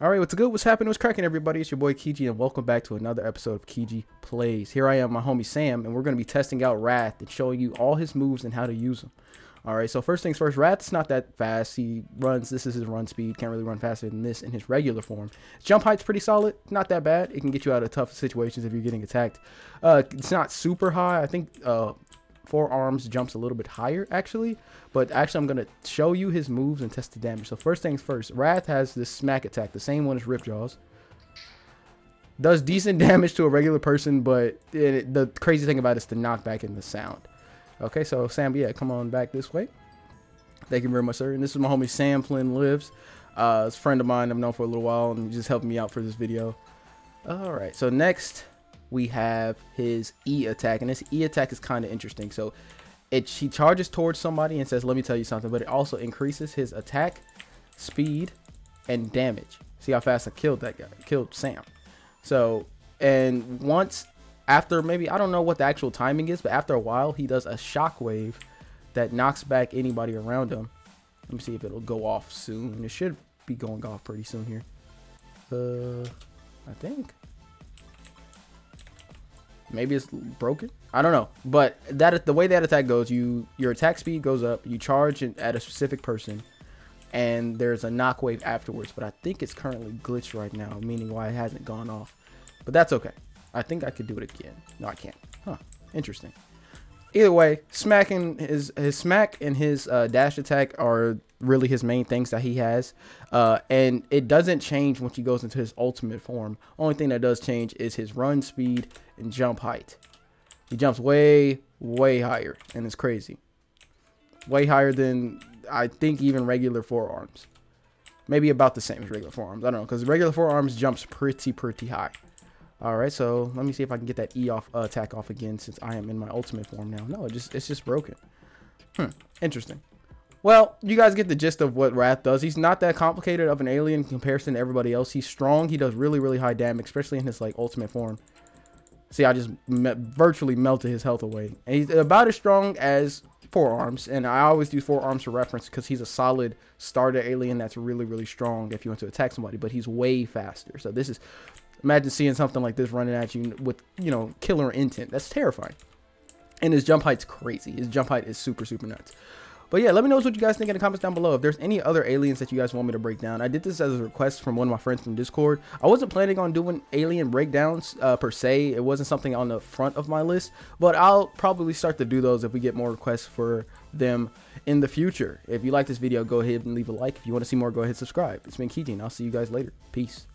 Alright, what's good? What's happening? What's cracking, everybody? It's your boy Kiji, and welcome back to another episode of Kiji Plays. Here I am, my homie Sam, and we're going to be testing out Rath and showing you all his moves and how to use them. Alright, so first things first, Rath's not that fast. He runs, this is his run speed, can't really run faster than this in his regular form. Jump height's pretty solid, not that bad. It can get you out of tough situations if you're getting attacked. It's not super high. I think Four Arms jumps a little bit higher actually, but actually I'm going to show you his moves and test the damage. So first things first, Rath has this smack attack, the same one as Rip Jaws. Does decent damage to a regular person, but the crazy thing about it is the knockback and the sound. Okay, so Sam, yeah, come on back this way. Thank you very much, sir. And this is my homie Sam Flynn Lives. It's a friend of mine I've known for a little while, and he just helped me out for this video. All right, so next we have his E attack, and this E attack is kind of interesting. So he charges towards somebody and says, let me tell you something, but it also increases his attack, speed, and damage. See how fast I killed that guy, killed Sam. So, and once, after maybe, I don't know what the actual timing is, but after a while, he does a shockwave that knocks back anybody around him. Let me see if it'll go off soon. It should be going off pretty soon here. I think. Maybe it's broken. I don't know. But that the way that attack goes, your attack speed goes up. You charge at a specific person, and there's a knock wave afterwards. But I think it's currently glitched right now, meaning why it hasn't gone off. But that's okay. I think I could do it again. No, I can't. Huh. Interesting. Either way, smacking his smack and his dash attack are really his main things that he has, and it doesn't change once he goes into his ultimate form. Only thing that does change is his run speed and jump height. He jumps way higher, and it's crazy, way higher than I think even regular forearms, maybe about the same as regular forearms. I don't know, because regular forearms jumps pretty high. All right, so let me see if I can get that E off attack off again, since I am in my ultimate form now. No, it's just broken. Interesting. Well, you guys get the gist of what Rath does. He's not that complicated of an alien in comparison to everybody else. He's strong. He does really high damage, especially in his like ultimate form. See, I just virtually melted his health away. And he's about as strong as Four Arms, and I always do Four Arms for reference because he's a solid starter alien that's really strong if you want to attack somebody. But he's way faster. So this is, imagine seeing something like this running at you with, you know, killer intent. That's terrifying. And his jump height's crazy. His jump height is super nuts. But yeah, let me know what you guys think in the comments down below. If there's any other aliens that you guys want me to break down, I did this as a request from one of my friends from Discord. I wasn't planning on doing alien breakdowns per se. It wasn't something on the front of my list, but I'll probably start to do those if we get more requests for them in the future. If you like this video, go ahead and leave a like. If you want to see more, go ahead and subscribe. It's been Kiji, and I'll see you guys later. Peace.